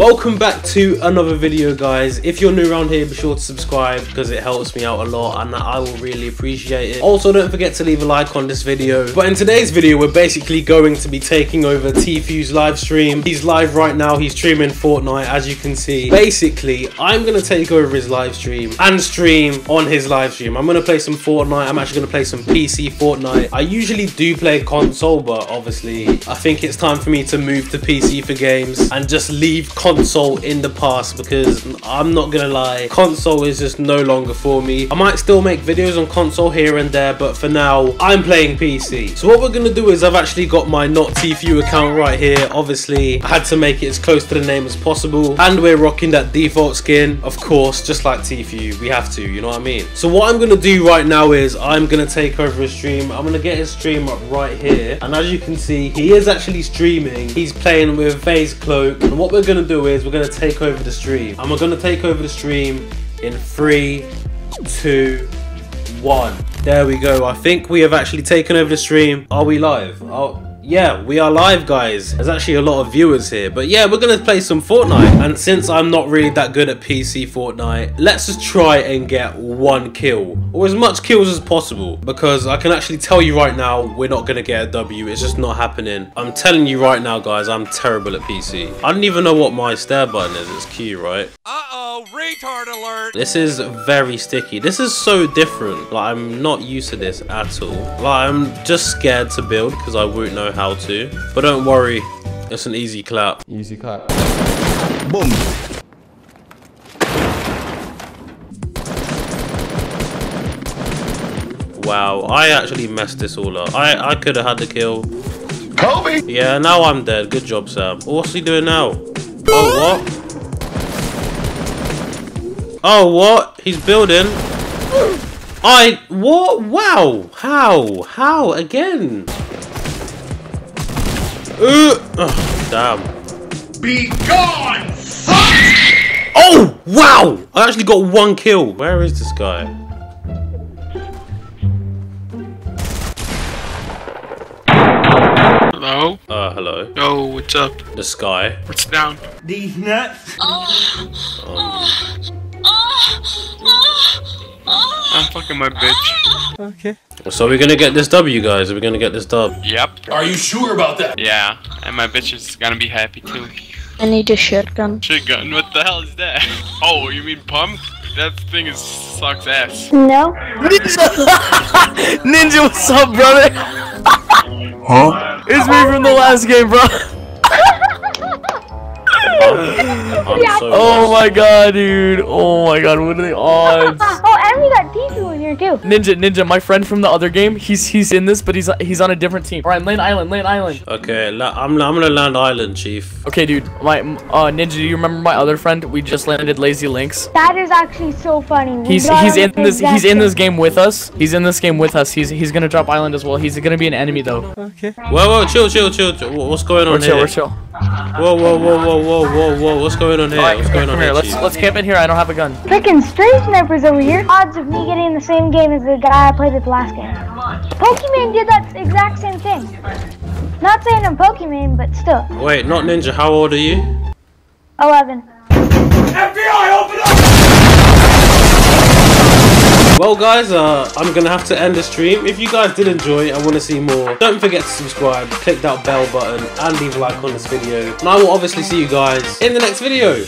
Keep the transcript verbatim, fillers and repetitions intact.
Welcome back to another video, guys. If you're new around here, be sure to subscribe because it helps me out a lot and I will really appreciate it. Also, don't forget to leave a like on this video. But in today's video, we're basically going to be taking over Tfue's live stream. He's live right now. He's streaming Fortnite, as you can see. Basically, I'm going to take over his live stream and stream on his live stream. I'm going to play some Fortnite. I'm actually going to play some P C Fortnite. I usually do play console, but obviously, I think it's time for me to move to P C for games and just leave console in the past, because I'm not gonna lie, console is just no longer for me. I might still make videos on console here and there, but for now I'm playing P C. So what we're gonna do is I've actually got my Not Tfue account right here. Obviously I had to make it as close to the name as possible, and we're rocking that default skin, of course, just like Tfue. We have to, you know what I mean? So what I'm gonna do right now is I'm gonna take over his stream. I'm gonna get his stream up right here, and as you can see, he is actually streaming. He's playing with FaZe Cloak, and what we're gonna do is we're going to take over the stream, and we're going to take over the stream in three two one. There we go. I think we have actually taken over the stream. Are we live? Oh yeah, we are live, guys. There's actually a lot of viewers here, but yeah, we're gonna play some Fortnite, and since I'm not really that good at P C Fortnite, let's just try and get one kill, or as much kills as possible, because I can actually tell you right now, we're not gonna get a W. It's just not happening. I'm telling you right now, guys, I'm terrible at P C. I don't even know what my stare button is. It's Q, right? Uh-oh, retard alert. This is very sticky. This is so different. Like, I'm not used to this at all. Like, I'm just scared to build because I won't know how to, but don't worry, it's an easy clap. Easy clap. Boom. Wow, I actually messed this all up. I I could have had the kill. Kobe. Yeah, now I'm dead. Good job, Sam. What's he doing now? Oh what? Oh what? He's building. I what? Wow. How? How again? Ooh. Oh, damn. Be gone, son! Oh, wow! I actually got one kill. Where is this guy? Hello? Uh, hello. Oh, what's up? The sky. What's down? These nuts. Oh. Um. I'm fucking my bitch. Okay. So we're gonna get this W, guys. We're gonna get this dub. Yep. Are you sure about that? Yeah. And my bitch is gonna be happy too. I need a shotgun. Shotgun? What the hell is that? Oh, you mean pump? That thing is sucks ass. No. Ninja. Ninja, what's up, brother? Huh? It's me from the last game, bro. Yeah. So oh my god, dude. Oh my god, what are the odds? Oh, and we got Tfue in here too. Ninja, Ninja, my friend from the other game, he's he's in this, but he's he's on a different team. All right, land island, land island. Okay, I'm I'm gonna land island, chief. Okay, dude, my uh Ninja, do you remember my other friend? We just landed Lazy Lynx. That is actually so funny. We he's he's in this exactly. he's in this game with us. He's in this game with us. He's he's gonna drop island as well. He's gonna be an enemy though. Okay. Whoa, whoa, chill, chill, chill. chill. What's going on we're here? We're chill, we're chill. Whoa, whoa, whoa, whoa, whoa, whoa, whoa, what's going on here? Right, what's going on here? here? Let's, let's camp in here, I don't have a gun. Freaking straight snipers over here. Odds of me getting the same game as the guy I played with last game. Pokimane did that exact same thing. Not saying I'm Pokimane, but still. Wait, not Ninja, how old are you? eleven. F B I, open up! Well, guys, uh, I'm gonna have to end the stream. If you guys did enjoy it and wanna see more, don't forget to subscribe, click that bell button, and leave a like on this video. And I will obviously see you guys in the next video.